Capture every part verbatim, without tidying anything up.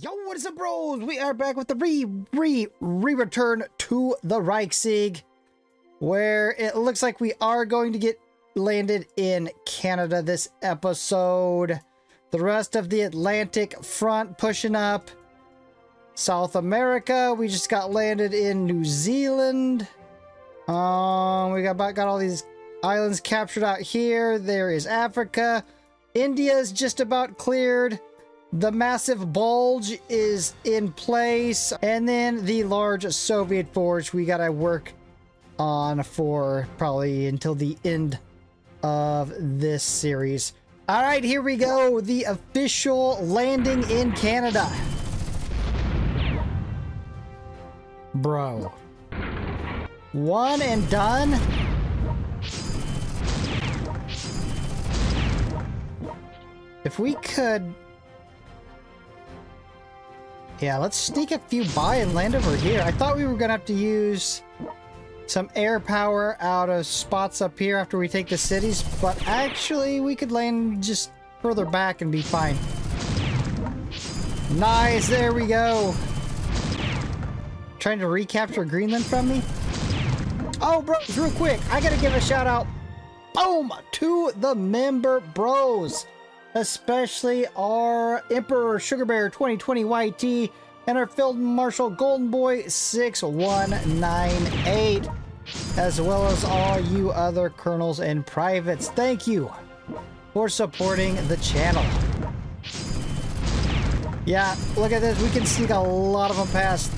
Yo, what is up, bros? We are back with the re re re return to the Reichsieg, where it looks like we are going to get landed in Canada this episode. The rest of the Atlantic front pushing up. South America, we just got landed in New Zealand. Um, we got got all these islands captured out here. There is Africa. India is just about cleared. The massive bulge is in place, and then the large Soviet forge we gotta work on for probably until the end of this series. All right, here we go. The official landing in Canada. Bro. One and done? If we could... Yeah, let's sneak a few by and land over here. I thought we were gonna have to use some air power out of spots up here after we take the cities, but actually we could land just further back and be fine. Nice, there we go. Trying to recapture Greenland from me? Oh, bros, real quick, I gotta give a shout out, boom, to the member bros. Especially our Emperor Sugarbear twenty twenty Y T and our Field Marshal Golden Boy six one nine eight, as well as all you other colonels and privates. Thank you for supporting the channel. Yeah, look at this. We can sneak a lot of them past.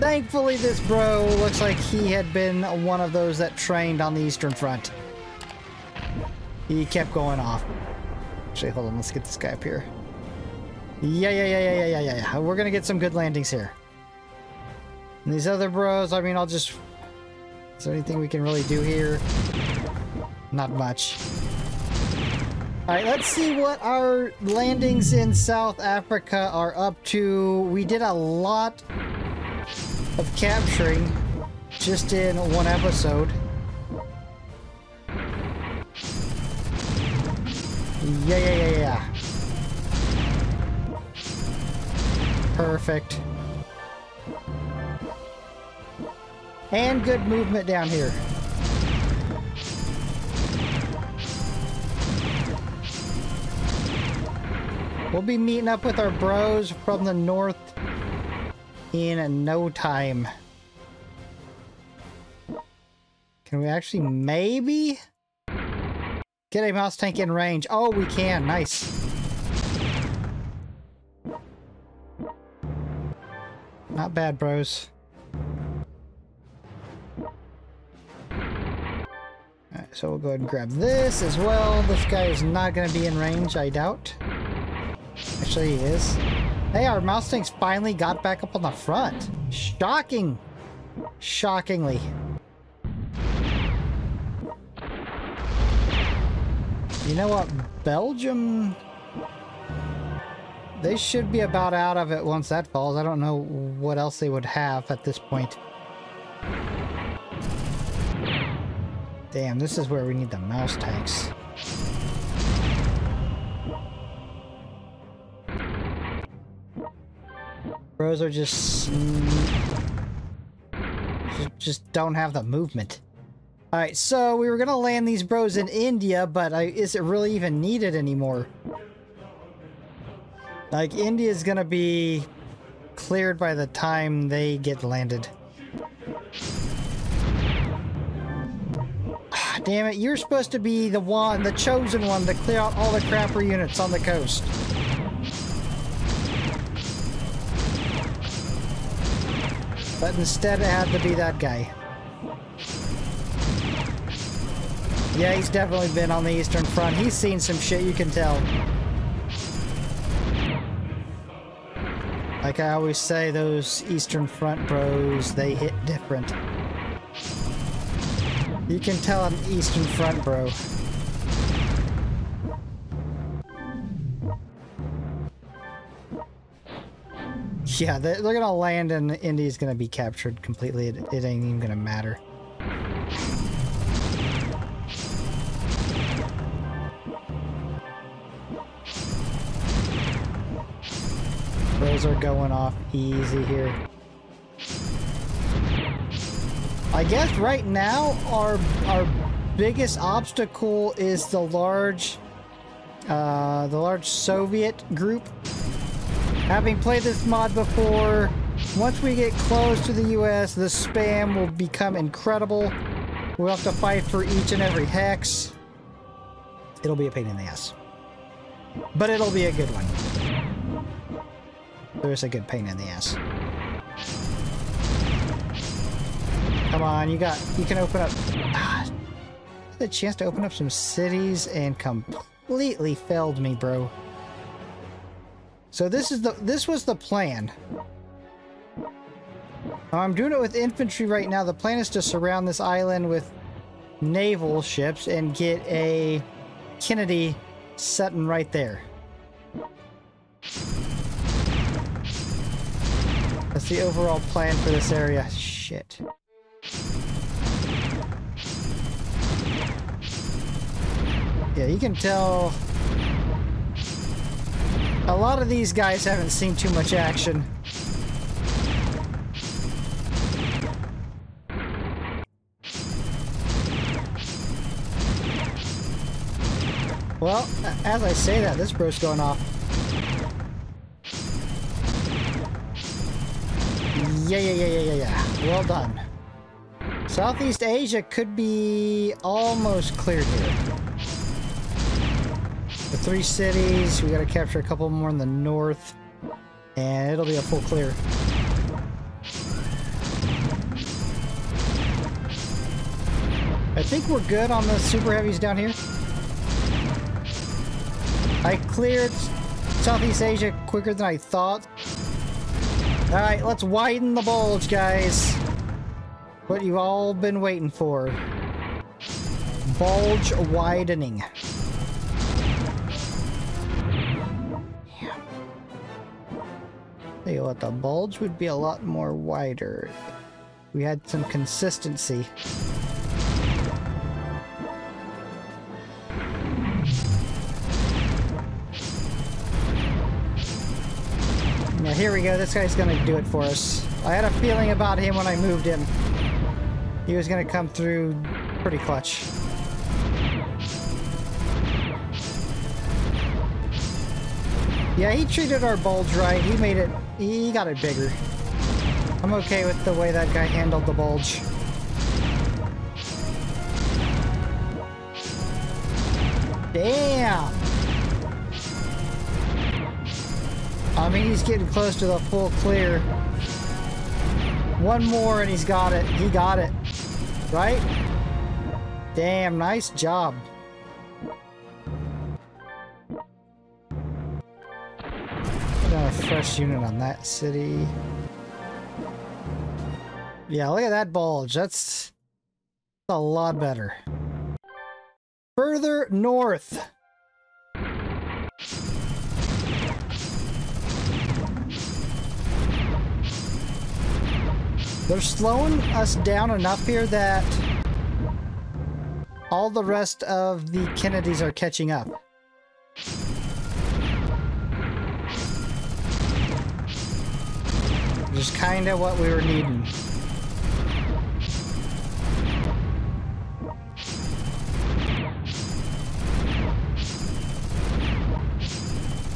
Thankfully, this bro looks like he had been one of those that trained on the Eastern Front. He kept going off. Actually, hold on, let's get this guy up here. Yeah, yeah, yeah, yeah, yeah, yeah, yeah. We're gonna get some good landings here. And these other bros, I mean, I'll just... Is there anything we can really do here? Not much. Alright, let's see what our landings in South Africa are up to. We did a lot of capturing just in one episode. Yeah, yeah, yeah, yeah. Perfect. And good movement down here. We'll be meeting up with our bros from the north in no time. Can we actually maybe... Get a mouse tank in range. Oh, we can. Nice. Not bad, bros. Alright, so we'll go ahead and grab this as well. This guy is not going to be in range, I doubt. Actually, he is. Hey, our mouse tanks finally got back up on the front. Shocking. Shockingly. You know what? Belgium... They should be about out of it once that falls. I don't know what else they would have at this point. Damn, this is where we need the mouse tanks. Bros are just... Just don't have the movement. Alright, so we were gonna land these bros in India, but I, is it really even needed anymore? Like, India's gonna be cleared by the time they get landed. Ah, damn it, you're supposed to be the one, the chosen one to clear out all the crapper units on the coast. But instead it had to be that guy. Yeah, he's definitely been on the Eastern Front. He's seen some shit, you can tell. Like I always say, those Eastern Front bros, they hit different. You can tell an Eastern Front bro. Yeah, they're gonna land and India's gonna be captured completely. It, it ain't even gonna matter. Those are going off easy here. I guess right now our our biggest obstacle is the large uh, the large Soviet group. Having played this mod before, once we get close to the U S, the spam will become incredible. We'll have to fight for each and every hex. It'll be a pain in the ass. But it'll be a good one. There's a good pain in the ass. Come on, you got, you can open up. Ah, the chance to open up some cities and completely failed me, bro. So this is the, this was the plan. I'm doing it with infantry right now. The plan is to surround this island with naval ships and get a Kennedy setting right there. That's the overall plan for this area. Shit. Yeah, you can tell a lot of these guys haven't seen too much action. Well, as I say that, this bro's going off. Yeah, yeah, yeah, yeah, yeah, yeah. Well done. Southeast Asia could be almost cleared here. The three cities, we gotta capture a couple more in the north, and it'll be a full clear. I think we're good on the super heavies down here. I cleared Southeast Asia quicker than I thought. Alright, let's widen the bulge, guys. What you've all been waiting for. Bulge widening. Damn. Tell you what, the bulge would be a lot more wider. We had some consistency. Now here we go, this guy's gonna do it for us. I had a feeling about him when I moved him. He was gonna come through pretty clutch. Yeah, he treated our bulge right. He made it, he got it bigger. I'm okay with the way that guy handled the bulge. Damn! I mean, he's getting close to the full clear. One more and he's got it. He got it. Right? Damn, nice job. Got a fresh unit on that city. Yeah, look at that bulge. That's, that's a lot better. Further north. They're slowing us down enough here that all the rest of the Kennedys are catching up. Just kind of what we were needing.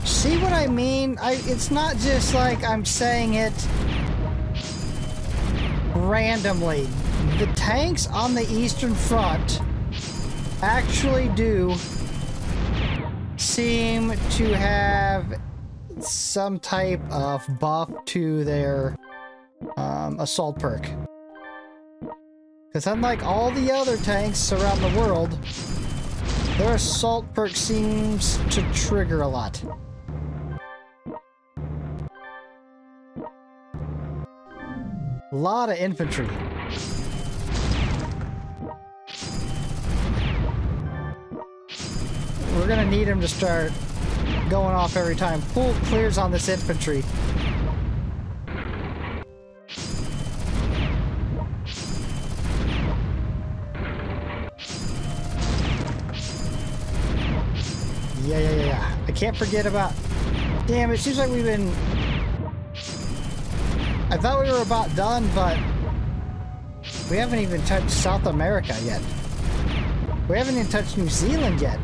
See what I mean? I, it's not just like I'm saying it randomly. The tanks on the Eastern Front actually do seem to have some type of buff to their um, assault perk. Because unlike all the other tanks around the world, their assault perk seems to trigger a lot. A lot of infantry. We're gonna need him to start going off every time. Full clears on this infantry. Yeah, yeah, yeah, yeah. I can't forget about... Damn, it seems like we've been I thought we were about done, but we haven't even touched South America yet. We haven't even touched New Zealand yet.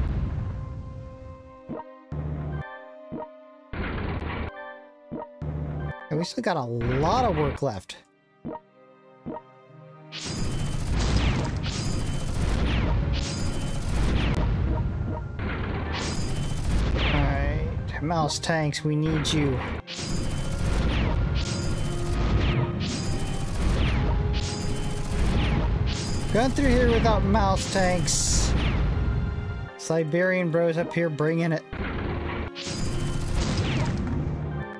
And we still got a lot of work left. Alright, mouse tanks, we need you. Going through here without mouse tanks. Siberian bros up here bringing it.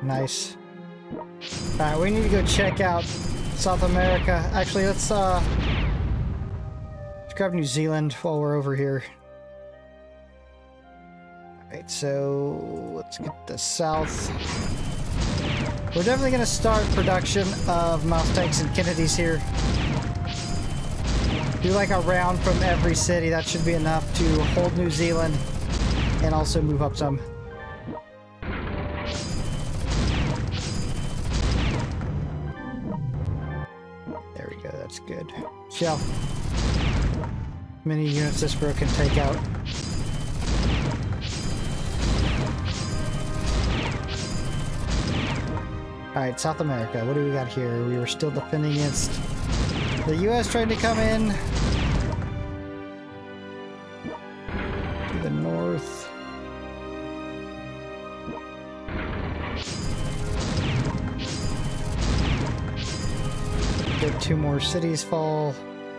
Nice. Alright, we need to go check out South America. Actually, let's, uh, let's grab New Zealand while we're over here. Alright, so let's get the south. We're definitely going to start production of mouse tanks and Kennedys here. Do like a round from every city. That should be enough to hold New Zealand and also move up some. There we go. That's good. Shell. Many units this bro can take out. Alright, South America. What do we got here? We were still defending against the U S trying to come in to the north. Get two more cities fall. Now,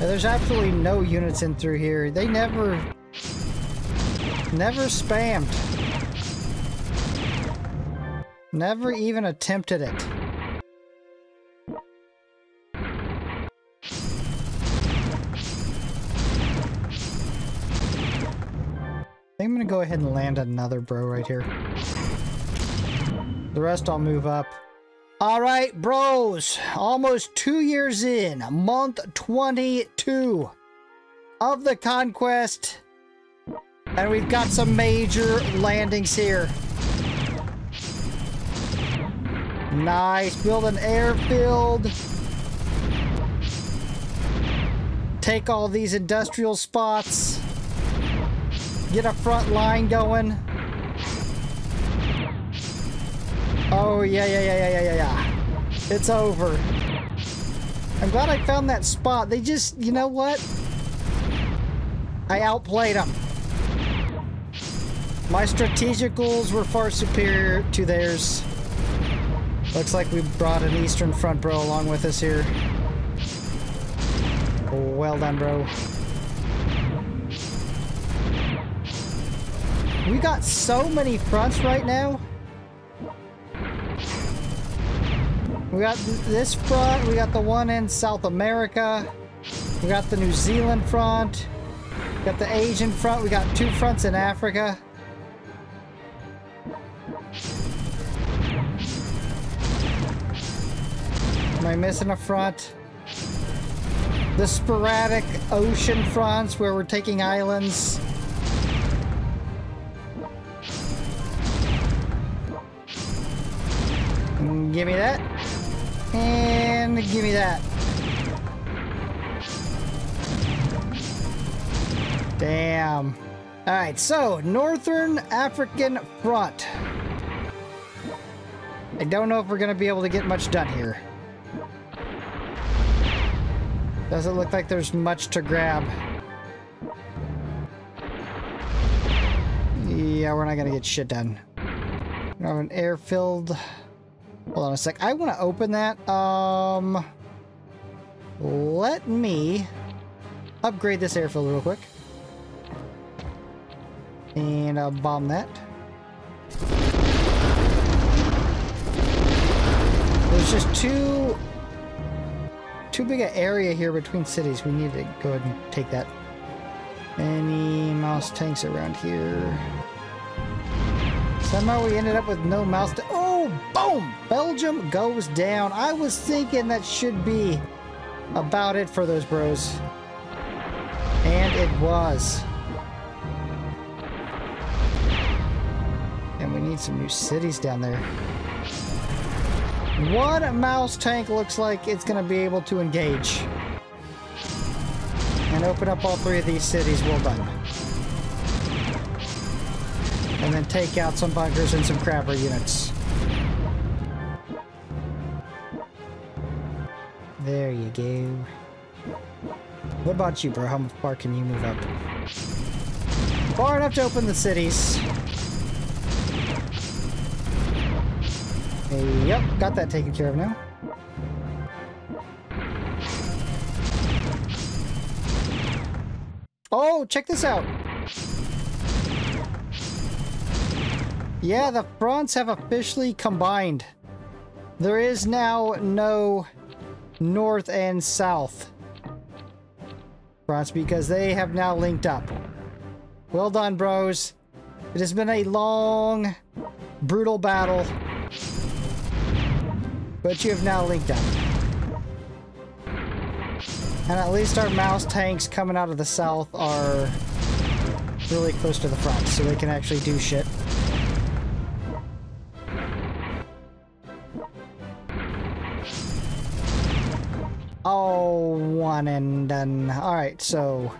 there's absolutely no units in through here. They never, never spammed. Never even attempted it. I think I'm gonna go ahead and land another bro right here. The rest I'll move up. Alright, bros! Almost two years in. Month twenty-two of the conquest. And we've got some major landings here. Nice. Build an airfield. Take all these industrial spots. Get a front line going. Oh, yeah, yeah, yeah, yeah, yeah, yeah. It's over. I'm glad I found that spot. They just, you know what? I outplayed them. My strategic goals were far superior to theirs. Looks like we brought an Eastern Front bro along with us here. Well done, bro. We got so many fronts right now. We got this front, we got the one in South America. We got the New Zealand front. We got the Asian front. We got two fronts in Africa. Am I missing a front? The sporadic ocean fronts where we're taking islands. Give me that. And give me that. Damn. Alright, so Northern African Front. I don't know if we're going to be able to get much done here. Doesn't look like there's much to grab. Yeah, we're not gonna get shit done. We have an airfield. Hold on a sec. I want to open that. Um, let me upgrade this airfield real quick, and I'll bomb that. There's just two. Too big an area here between cities. We need to go ahead and take that. Any mouse tanks around here? Somehow we ended up with no mouse tanks. Oh, boom! Belgium goes down. I was thinking that should be about it for those bros. And it was. need some new cities down there. One mouse tank looks like it's going to be able to engage. And open up all three of these cities. Well done. And then take out some bunkers and some crabber units. There you go. What about you, bro? How far can you move up? Far enough to open the cities. Hey, yep, got that taken care of now. Oh, check this out. Yeah, the fronts have officially combined. There is now no north and south fronts because they have now linked up. Well done, bros. It has been a long, brutal battle, but you have now linked up. And at least our mouse tanks coming out of the south are really close to the front, so they can actually do shit. Oh, one and done. Alright, so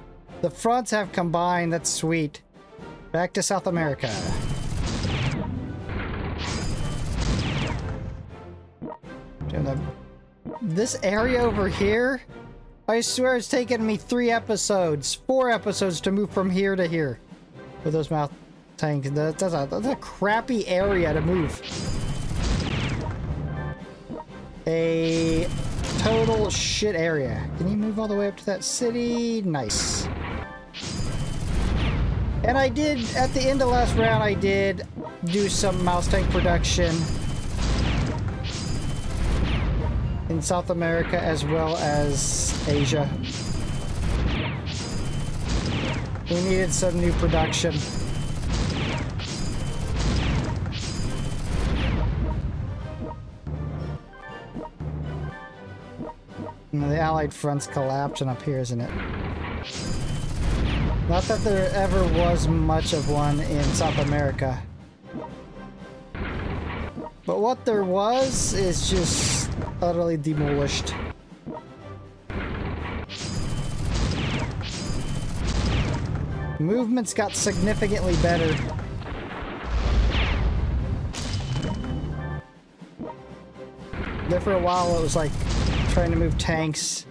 the fronts have combined. That's sweet. Back to South America. This area over here, I swear it's taken me three episodes, four episodes to move from here to here. With those mouth tanks. That's a, that's a crappy area to move. A... total shit area. Can you move all the way up to that city? Nice. And I did, at the end of last round, I did do some mouse tank production in South America as well as Asia. We needed some new production. The Allied front's collapsing up here, isn't it? Not that there ever was much of one in South America. But what there was is just utterly demolished. Movements got significantly better. There for a while it was like trying to move tanks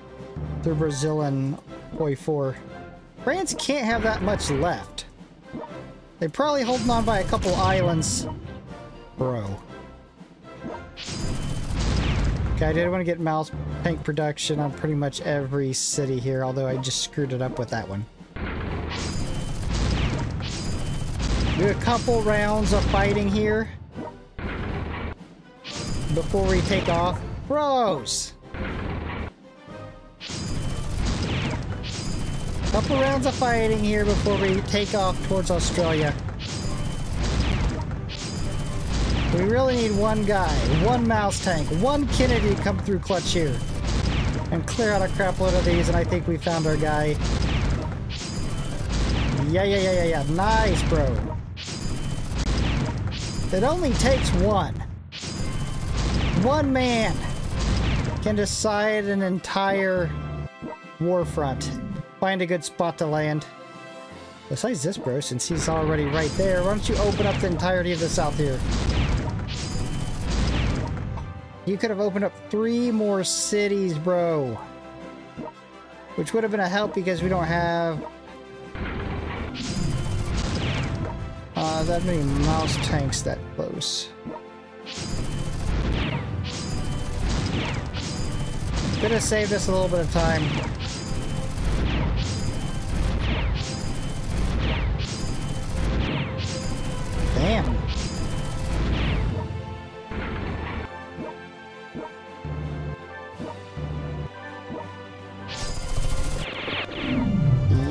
through Brazil and Oi four. France can't have that much left. They're probably holding on by a couple islands. Bro. Okay, I did want to get mouse tank production on pretty much every city here, although I just screwed it up with that one. Do a couple rounds of fighting here before we take off. Bros! Couple rounds of fighting here before we take off towards Australia. We really need one guy, one mouse tank, one Kennedy to come through clutch here and clear out a crap load of these, and I think we found our guy. Yeah, yeah, yeah, yeah, yeah. Nice, bro. It only takes one. One man can decide an entire war front. Find a good spot to land. Besides this, bro, since he's already right there, why don't you open up the entirety of the south here? You could have opened up three more cities, bro. Which would have been a help because we don't have uh, that many mouse tanks that close. Could have saved us a little bit of time. Damn.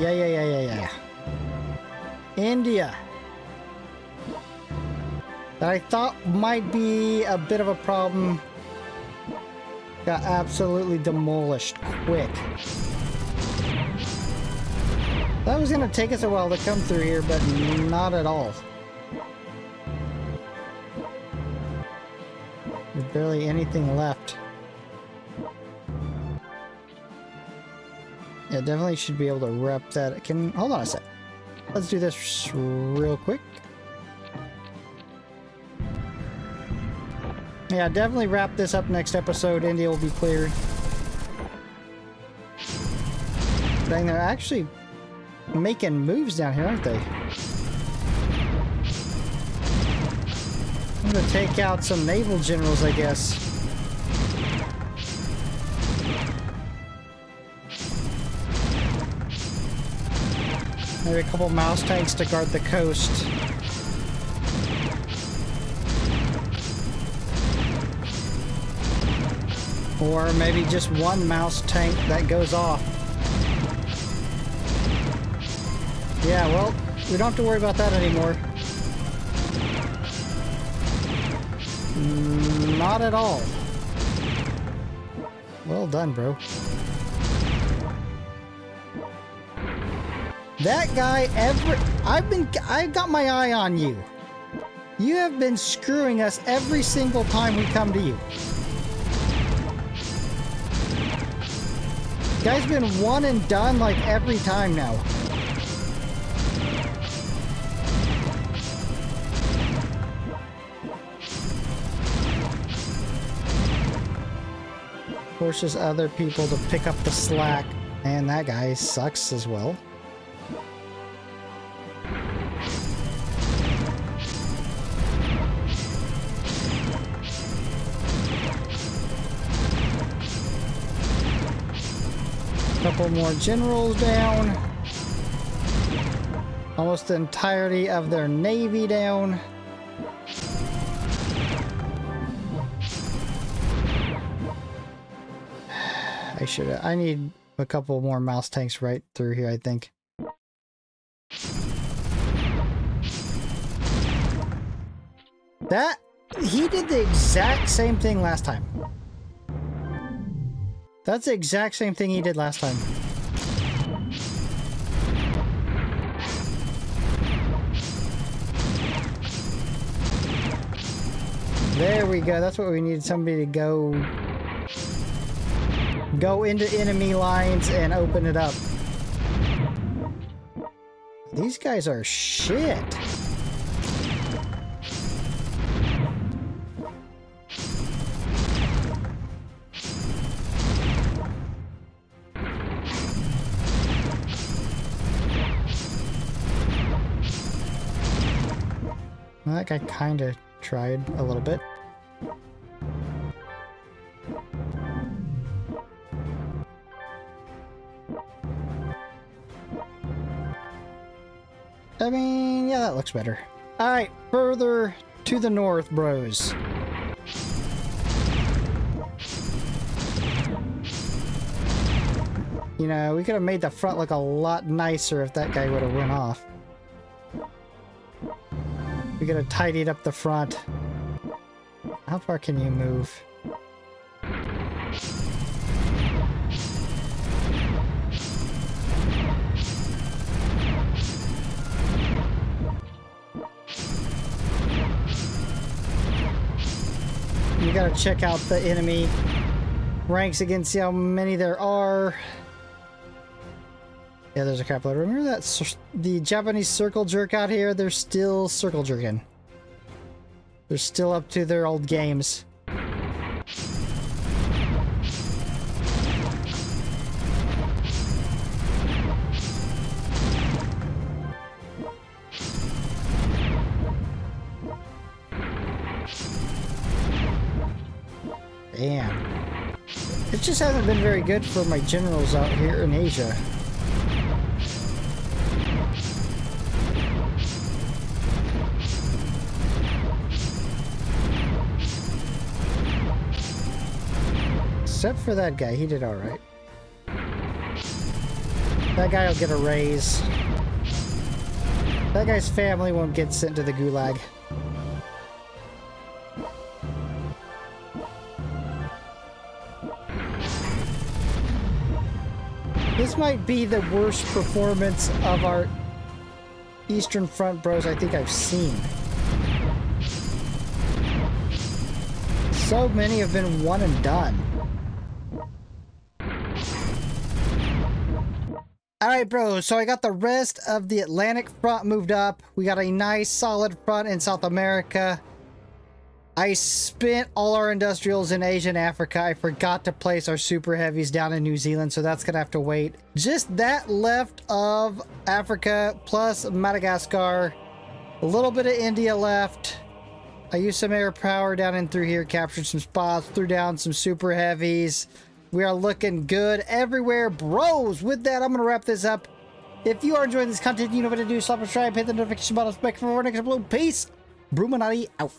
Yeah, yeah, yeah, yeah, yeah. India. That I thought might be a bit of a problem. Got absolutely demolished quick. That was gonna take us a while to come through here, but not at all. There's barely anything left. Yeah, definitely should be able to rep that. Can, hold on a sec. Let's do this real quick. Yeah, definitely wrap this up next episode. India will be cleared. Dang, they're actually making moves down here, aren't they? I'm gonna take out some naval generals, I guess. Maybe a couple mouse tanks to guard the coast. Or maybe just one mouse tank that goes off. Yeah, well, we don't have to worry about that anymore. Not at all. Well done, bro. That guy ever... I've been... I've got my eye on you. You have been screwing us every single time we come to you. Guy's been one and done like every time now. Forces other people to pick up the slack, and that guy sucks as well. Couple more generals down. Almost the entirety of their navy down. I should. I need a couple more mouse tanks right through here, I think. That he did the exact same thing last time. That's the exact same thing he did last time. There we go. That's what we needed. Somebody to go... Go into enemy lines and open it up. These guys are shit. That guy kind of tried a little bit. I mean, yeah, that looks better. Alright, further to the north, bros. You know, we could have made the front look a lot nicer if that guy would have went off. We gotta tidy up the front. How far can you move? You gotta check out the enemy ranks again, see how many there are. Yeah, there's a crap load. Remember that the Japanese circle jerk out here? They're still circle jerking. They're still up to their old games. Damn. It just hasn't been very good for my generals out here in Asia. Except for that guy, he did alright. That guy will get a raise. That guy's family won't get sent to the gulag. This might be the worst performance of our Eastern Front bros I think I've seen. so many have been one and done. Alright, bro, so I got the rest of the Atlantic front moved up. We got a nice solid front in South America. I spent all our industrials in Asia and Africa. I forgot to place our super heavies down in New Zealand, so that's gonna have to wait. Just that left of Africa plus Madagascar. A little bit of India left. I used some air power down in through here, captured some spots, threw down some super heavies. We are looking good everywhere, bros. With that, I'm going to wrap this up. If you are enjoying this content, you know what to do. Slap, subscribe, hit the notification button, smack for more next upload. Peace. Bruchminati out.